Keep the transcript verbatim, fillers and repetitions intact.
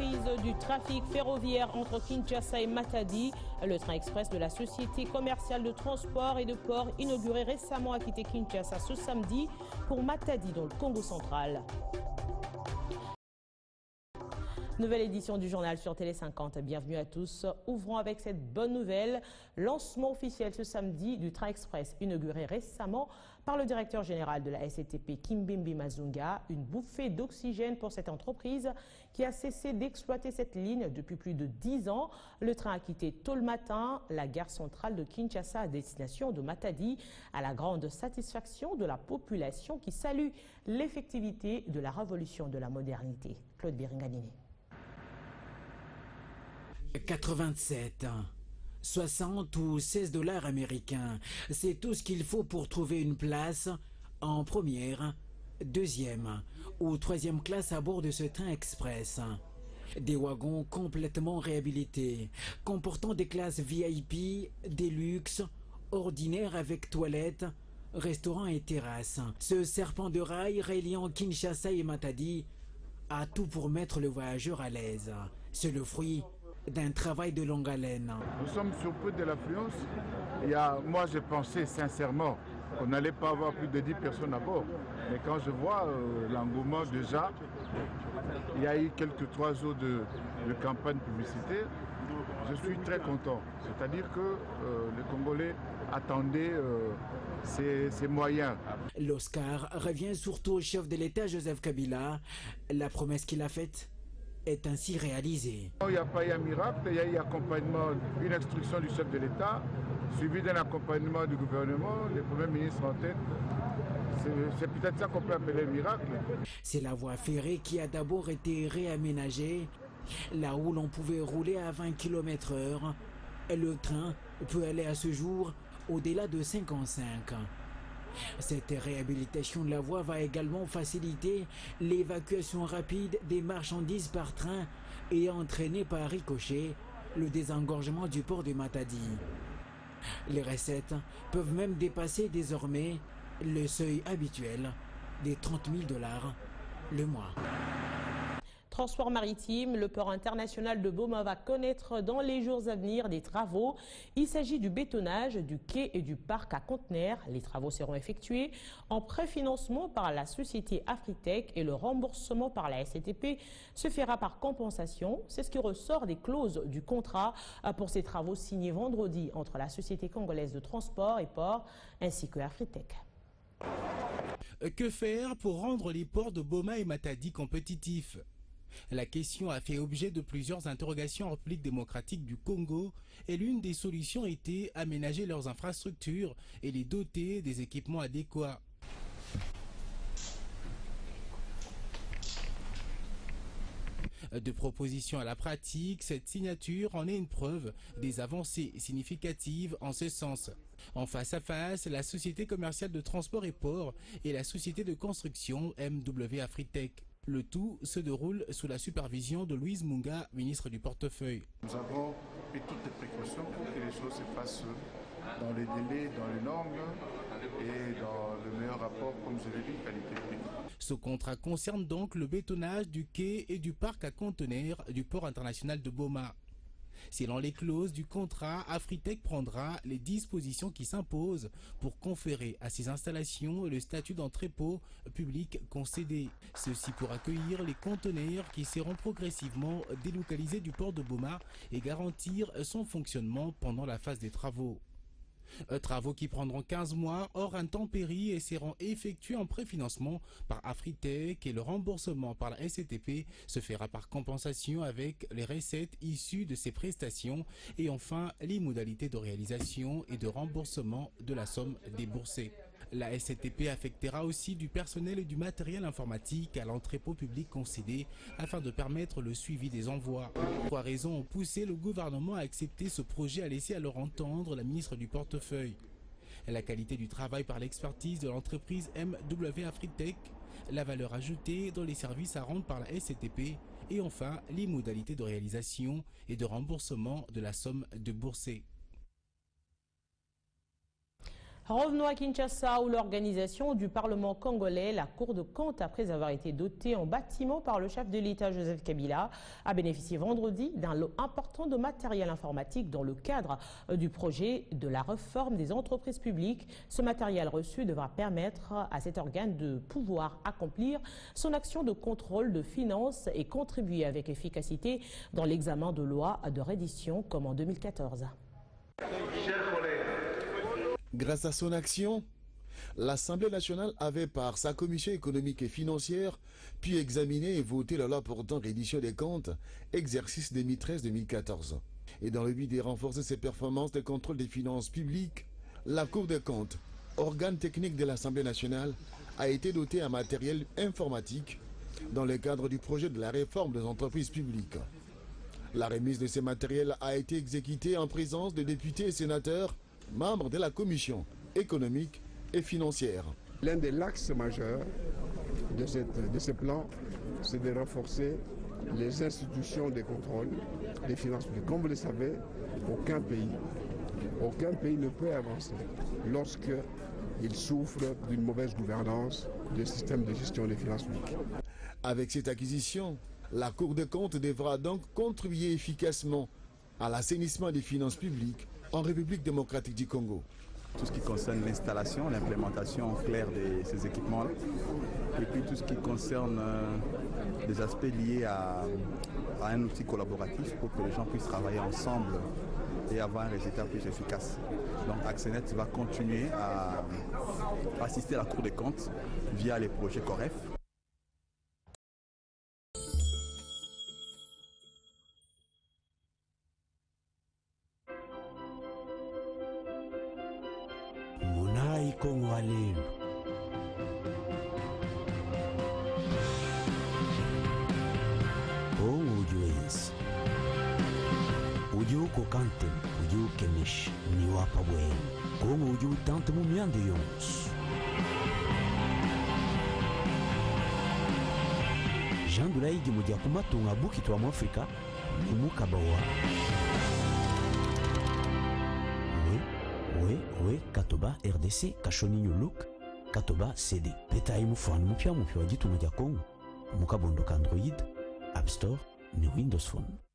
maîtrise du trafic ferroviaire entre Kinshasa et Matadi. Le train express de la Société commerciale de transports et de ports inauguré récemment a quitté Kinshasa ce samedi pour Matadi dans le Congo central. Nouvelle édition du journal sur Télé cinquante. Bienvenue à tous. Ouvrons avec cette bonne nouvelle. Lancement officiel ce samedi du train express inauguré récemment par le directeur général de la S C T P, Kimbimbi Mazunga. Une bouffée d'oxygène pour cette entreprise qui a cessé d'exploiter cette ligne depuis plus de dix ans. Le train a quitté tôt le matin la gare centrale de Kinshasa à destination de Matadi, à la grande satisfaction de la population qui salue l'effectivité de la révolution de la modernité. Claude Biringanini. quatre-vingt-sept, soixante ou seize dollars américains, c'est tout ce qu'il faut pour trouver une place en première, deuxième ou troisième classe à bord de ce train express. Des wagons complètement réhabilités, comportant des classes V I P, des luxes, ordinaires avec toilettes, restaurants et terrasses. Ce serpent de rail reliant Kinshasa et Matadi a tout pour mettre le voyageur à l'aise. C'est le fruit d'un travail de longue haleine. Nous sommes surpris de l'affluence. Moi, j'ai pensé sincèrement qu'on n'allait pas avoir plus de dix personnes à bord. Mais quand je vois euh, l'engouement déjà, il y a eu quelques trois jours de, de campagne publicité, je suis très content. C'est-à-dire que euh, les Congolais attendaient euh, ces, ces moyens. L'Oscar revient surtout au chef de l'État, Joseph Kabila. La promesse qu'il a faite est ainsi réalisé. Il n'y a pas eu un miracle, il y a eu accompagnement, une instruction du chef de l'État, suivi d'un accompagnement du gouvernement, les premiers ministres en tête. C'est peut-être ça qu'on peut appeler un miracle. C'est la voie ferrée qui a d'abord été réaménagée. Là où l'on pouvait rouler à vingt kilomètres heure, le train peut aller à ce jour au-delà de cinquante-cinq. Cette réhabilitation de la voie va également faciliter l'évacuation rapide des marchandises par train et entraîner par ricochet le désengorgement du port de Matadi. Les recettes peuvent même dépasser désormais le seuil habituel des trente mille dollars le mois. Transport maritime, le port international de Boma va connaître dans les jours à venir des travaux. Il s'agit du bétonnage du quai et du parc à conteneurs. Les travaux seront effectués en préfinancement par la société Afritech et le remboursement par la S C T P se fera par compensation. C'est ce qui ressort des clauses du contrat pour ces travaux signés vendredi entre la Société congolaise de transports et ports ainsi que Afritech. Que faire pour rendre les ports de Boma et Matadi compétitifs? La question a fait objet de plusieurs interrogations en République démocratique du Congo et l'une des solutions était aménager leurs infrastructures et les doter des équipements adéquats. De proposition à la pratique, cette signature en est une preuve des avancées significatives en ce sens. En face à face, la Société commerciale de transport et port et la société de construction M W Afritech. Le tout se déroule sous la supervision de Louise Munga, ministre du portefeuille. Nous avons pris toutes les précautions pour que les choses se fassent dans les délais, dans les langues et dans le meilleur rapport, comme je l'ai dit, qualité-prix. Ce contrat concerne donc le bétonnage du quai et du parc à conteneurs du port international de Boma. Selon les clauses du contrat, Afritech prendra les dispositions qui s'imposent pour conférer à ces installations le statut d'entrepôt public concédé. Ceci pour accueillir les conteneurs qui seront progressivement délocalisés du port de Boma et garantir son fonctionnement pendant la phase des travaux. Travaux qui prendront quinze mois hors intempéries et seront effectués en préfinancement par Afritech et le remboursement par la S C T P se fera par compensation avec les recettes issues de ces prestations et enfin les modalités de réalisation et de remboursement de la somme déboursée. La S C T P affectera aussi du personnel et du matériel informatique à l'entrepôt public concédé afin de permettre le suivi des envois. Trois raisons ont poussé le gouvernement à accepter ce projet, a laissé alors entendre la ministre du portefeuille. La qualité du travail par l'expertise de l'entreprise M W Afritech, la valeur ajoutée dans les services à rendre par la S C T P et enfin les modalités de réalisation et de remboursement de la somme déboursée. Revenons à Kinshasa où l'organisation du Parlement congolais, la Cour des comptes, après avoir été dotée en bâtiment par le chef de l'État Joseph Kabila, a bénéficié vendredi d'un lot important de matériel informatique dans le cadre du projet de la réforme des entreprises publiques. Ce matériel reçu devra permettre à cet organe de pouvoir accomplir son action de contrôle de finances et contribuer avec efficacité dans l'examen de lois de reddition comme en deux mille quatorze. Grâce à son action, l'Assemblée nationale avait par sa commission économique et financière pu examiner et voter la loi portant reddition des comptes, exercice deux mille treize deux mille quatorze. Et dans le but de renforcer ses performances de contrôle des finances publiques, la Cour des comptes, organe technique de l'Assemblée nationale, a été dotée d'un matériel informatique dans le cadre du projet de la réforme des entreprises publiques. La remise de ces matériels a été exécutée en présence de députés et sénateurs membre de la commission économique et financière. L'un des axes majeurs de, cette, de ce plan, c'est de renforcer les institutions de contrôle des finances publiques. Comme vous le savez, aucun pays, aucun pays ne peut avancer lorsqu'il souffre d'une mauvaise gouvernance du système de gestion des finances publiques. Avec cette acquisition, la Cour des comptes devra donc contribuer efficacement à l'assainissement des finances publiques en République démocratique du Congo. Tout ce qui concerne l'installation, l'implémentation claire de ces équipements-là, et puis tout ce qui concerne euh, des aspects liés à, à un outil collaboratif pour que les gens puissent travailler ensemble et avoir un résultat plus efficace. Donc Axenet va continuer à assister à la Cour des comptes via les projets Coref. Jean de laïgi modia kuma tunga buki twa mwafrika umukabawa we we we katoba R D C kashoninyo look katoba C D petai mufana mupya mupya wajitu modia Kongo mukabondoka Android App Store ni Windows Phone.